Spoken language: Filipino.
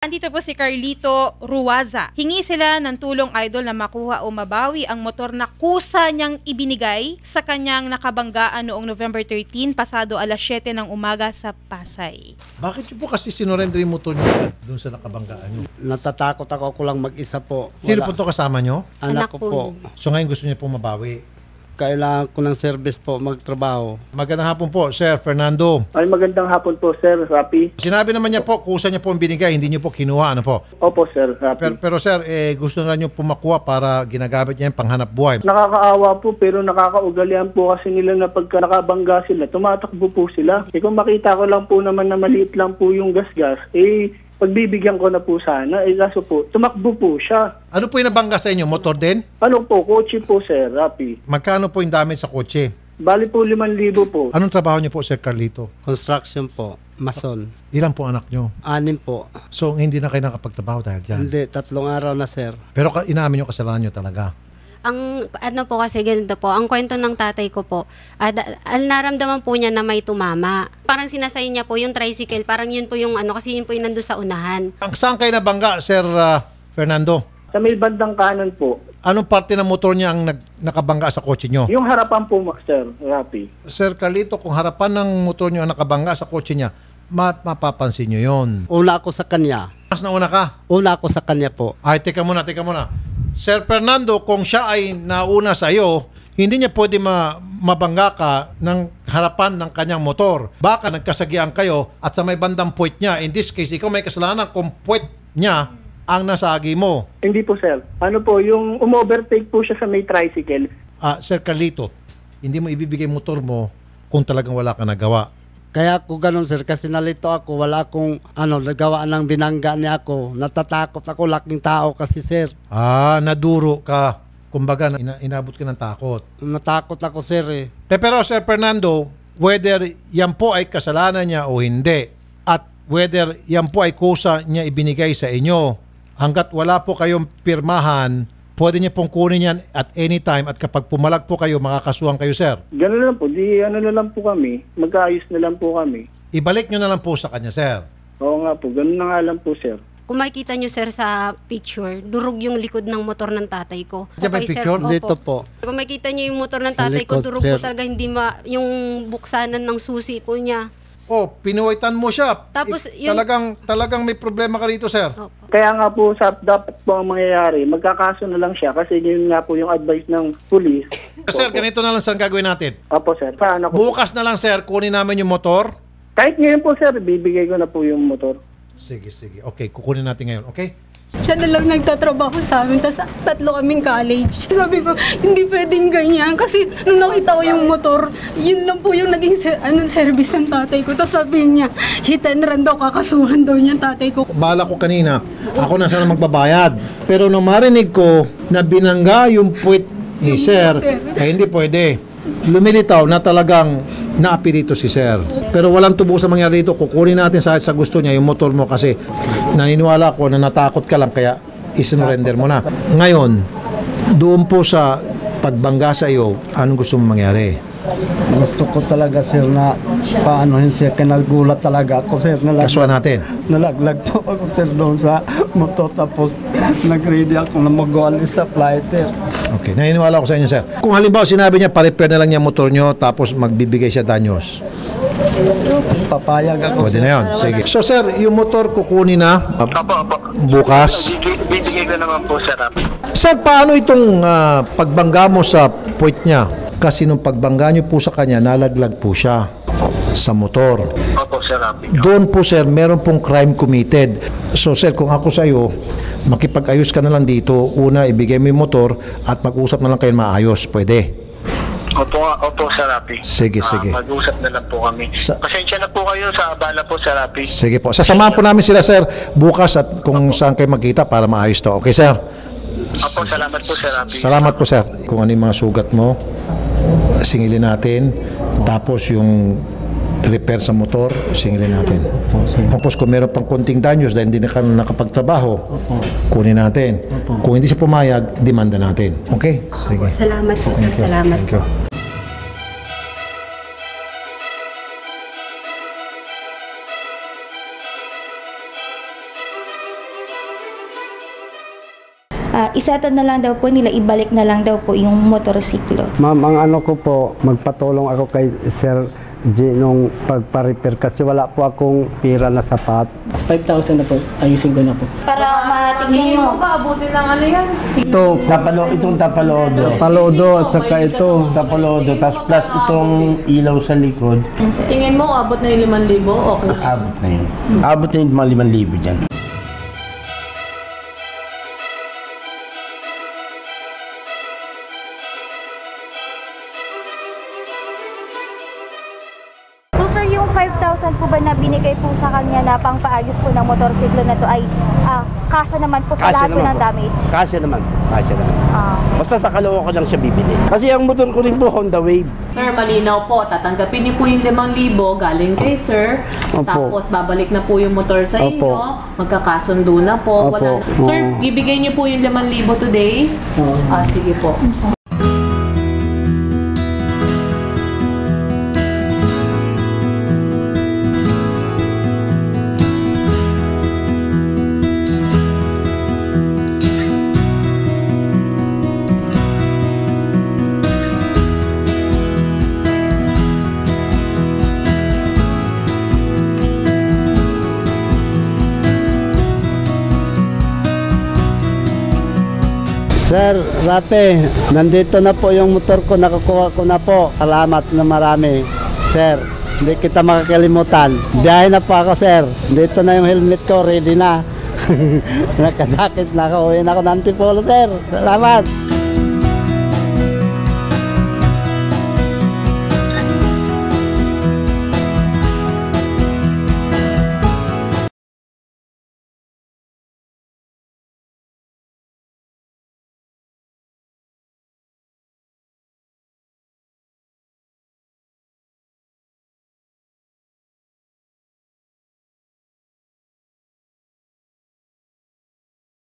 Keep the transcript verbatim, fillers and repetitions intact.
Andito po si Carlito Ruwaza. Hingi sila ng tulong idol na makuha o mabawi ang motor na kusa niyang ibinigay sa kanyang nakabanggaan noong November thirteen, pasado alas siyete ng umaga sa Pasay. Bakit po kasi sinurrender yung motor niyo doon sa nakabanggaan niyo? Natatakot ako, ako lang mag-isa po. Wala. Sino po ito kasama niyo? Anak, Anak ko po. po. So ngayon gusto niya po mabawi? Kailangan ko ng service po, magtrabaho. Magandang hapon po, Sir Fernando. Ay, magandang hapon po, Sir Rapi. Sinabi naman niya po, kusa niya po ang binigay, hindi niyo po kinuha, ano po? Opo, Sir Rapi. Pero, pero Sir, eh, gusto na niyo pumakuha para ginagamit niya yung panghanap buhay. Nakakaawa po, pero nakakaugalian po kasi nila na pagka nakabangga sila, tumatakbo po sila. Eh, kung makita ko lang po naman na maliit lang po yung gas-gas, eh, pagbibigyan ko na po sana, eh kaso po, tumakbo po siya. Ano po yung nabangga sa inyo? Motor din? Ano po, kotse po, Sir Rapi. Magkano po yung damage sa kotse? Bali po, limang libo po. Anong trabaho niyo po, Sir Carlito? Construction po, mason. Ilan po anak niyo? Anim po. So, hindi na kayo nakapagtrabaho dahil dyan? Hindi, tatlong araw na, Sir. Pero inaamin niyo kasalanan niyo talaga? Ang ano po kasi ganito po, ang kwento ng tatay ko po, uh, naramdaman po niya na may tumama. Parang sinasay niya po yung tricycle, parang yun po yung ano, kasi yun po yung nandun sa unahan. Saan kayo nabangga, Sir uh, Fernando? Sa may bandang kanan po. Anong parte ng motor niya ang nag, nakabangga sa kotse niyo? Yung harapan po, Sir Rapi. Sir Carlito, kung harapan ng motor niyo ang nakabangga sa kotse niya, Mat, mapapansin nyo yun. Una ako sa kanya. Mas nauna ka? Una ako sa kanya po. Ay, teka muna, teka muna. Sir Fernando, kung siya ay nauna sa iyo, hindi niya pwede ma mabangga ka ng harapan ng kanyang motor. Baka nagkasagian kayo at sa may bandang puwet niya. In this case, ikaw may kasalanan kung puwet niya ang nasagi mo. Hindi po, Sir. Ano po, yung umovertake po siya sa may tricycle. Ah, Sir Carlito, hindi mo ibibigay motor mo kung talagang wala ka nagawa. Kaya ako ganun, Sir, kasi nalito ako, wala akong ano, nagawa ng binangga niya ako. Natatakot ako, laking tao kasi, Sir. Ah, naduro ka. Kumbaga, ina inabot ka ng takot. Natakot ako, Sir, eh. Pero, Sir Fernando, whether yan po ay kasalanan niya o hindi, at whether yan po ay kusa niya ibinigay sa inyo, hanggat wala po kayong pirmahan, pwede niyo pong kunin yan at any time, at kapag pumalag po kayo, makakasuhan kayo, Sir. Ganun lang po. Di ano na lang po kami. Mag-aayos na lang po kami. Ibalik nyo na lang po sa kanya, Sir. Oo nga po. Ganun na nga lang po, Sir. Kung makikita nyo, Sir, sa picture, durog yung likod ng motor ng tatay ko. Diyan ba picture? Sir, dito po. Kung makikita nyo yung motor ng tatay likod, ko, durog Sir. Po talaga hindi ma... Yung buksanan ng susi po niya. Oh, pinuwitan mo siya. Tapos, yung... talagang, talagang may problema ka rito, Sir. Opo. Kaya nga po, sa, dapat po ang mangyayari, magkakaso na lang siya kasi yun nga po yung advice ng police. Sir, opo. Ganito na lang saan gagawin natin? Opo, Sir. Saan ako? Bukas na lang, Sir, kunin namin yung motor. Kahit ngayon po, Sir, bibigay ko na po yung motor. Sige, sige. Okay, kukunin natin ngayon, okay? Siya na lang nagtatrabaho sa amin, tas tatlo kaming college. Sabi ko, hindi pwedeng ganyan. Kasi nung nakita ko yung motor, yun lang po yung naging ser anong service ng tatay ko. Tapos sabi niya, hit and run daw, kakasuhan daw niya tatay ko. Bala ko kanina, ako na sana magbabayad. Pero nung marinig ko na binangga yung puwit ni Sir, eh hindi pwede. Lumilitaw na talagang naapirito si Sir. Pero walang tubo sa mangyari dito. Kukunin natin sa, sa gusto niya yung motor mo kasi naniniwala ko na natakot ka lang kaya isinurrender mo na. Ngayon, doon po sa pagbangga sa iyo, anong gusto mong mangyari? Gusto ko talaga, Sir, na paanohin siya. Kinagulat talaga ako, Sir. Nalag Kasuan natin. Nalaglag po ako, Sir, doon sa motor. Tapos nag-ready ako na mag-alis sa flight, Sir. Okay, naniniwala ko sa inyo, Sir. Kung halimbawa sinabi niya, pa-repair na lang niya motor niyo, tapos magbibigay siya danyos. Papayag ako, Sir. Pwede na yun. Sige. So, Sir, yung motor kukunin na bukas. Bibigay ko naman po, Sir. Sir, paano itong uh, pagbangga mo sa point niya? Kasi nung pagbangga niyo po sa kanya, nalaglag po siya sa motor. Opo, Sir. Doon po, Sir, meron pong crime committed. So, Sir, kung ako sa iyo, makipag-ayos ka na lang dito. Una, ibigay mo yung motor at mag-usap na lang kayo maayos. Pwede? Opo, opo, Sir Rapi. Sige, uh, sige. Mag-usap na lang po kami. Sa pasensya na po kayo sa abala po, Sir Rapi. Sige po. Sasamahan po namin sila, Sir, bukas at kung opo. Saan kayo magkita para maayos to. Okay, Sir? Opo, salamat po, Sir Rapi. Salamat po, Sir. Kung ano yung mga sugat mo, singilin natin. Tapos yung repair sa motor, singilin natin. Tapos kung meron pang konting danyos dahil hindi na ka nakapagtrabaho, kunin natin. Kung hindi siya pumayag, demanda natin. Okay? Sige. Salamat po, Sir. Salamat. Thank you. uh, isettle na lang daw po nila, ibalik na lang daw po yung motorsiklo. Ma'am, ang ano ko po, magpatulong ako kay Sir G nung pagpa-repair kasi wala po akong pira na sapat. five thousand na po, ayusin ko na po. Para matingin mo. Abutin lang ano yan. Ito, tapalo, itong tapalodo. Tapalodo at saka ito, tapalodo. Tapos plus itong ilaw sa likod. Tingin mo, abot na yung limang libo? Okay. Abot na yun. Abot na yung limang libo dyan. Sir, yung five thousand po ba na binigay po sa kanya na pang paayos po ng motorsiklo na to ay uh, kasya naman po sa lahat po ng damage? Kasya naman. Kasya naman. Uh, Basta sa kalookan ko lang siya bibili. Kasi ang motor ko rin po, Honda Wave. Sir, malinaw po. Tatanggapin niyo po yung limang libo galing kay Sir. Opo. Tapos babalik na po yung motor sa inyo. Opo. Magkakasundo na po. Wala. Sir, ibigay niyo po yung limang libo today? Oo. Uh, sige po. Sir, Rafe, nandito na po yung motor ko, nakukuha ko na po. Salamat na marami, sir. Hindi kita makakalimutan. Biyahe na po ako, sir. Dito na yung helmet ko, ready na. Nakasakit na ako, uwi na ako ng Antipolo, sir. Salamat.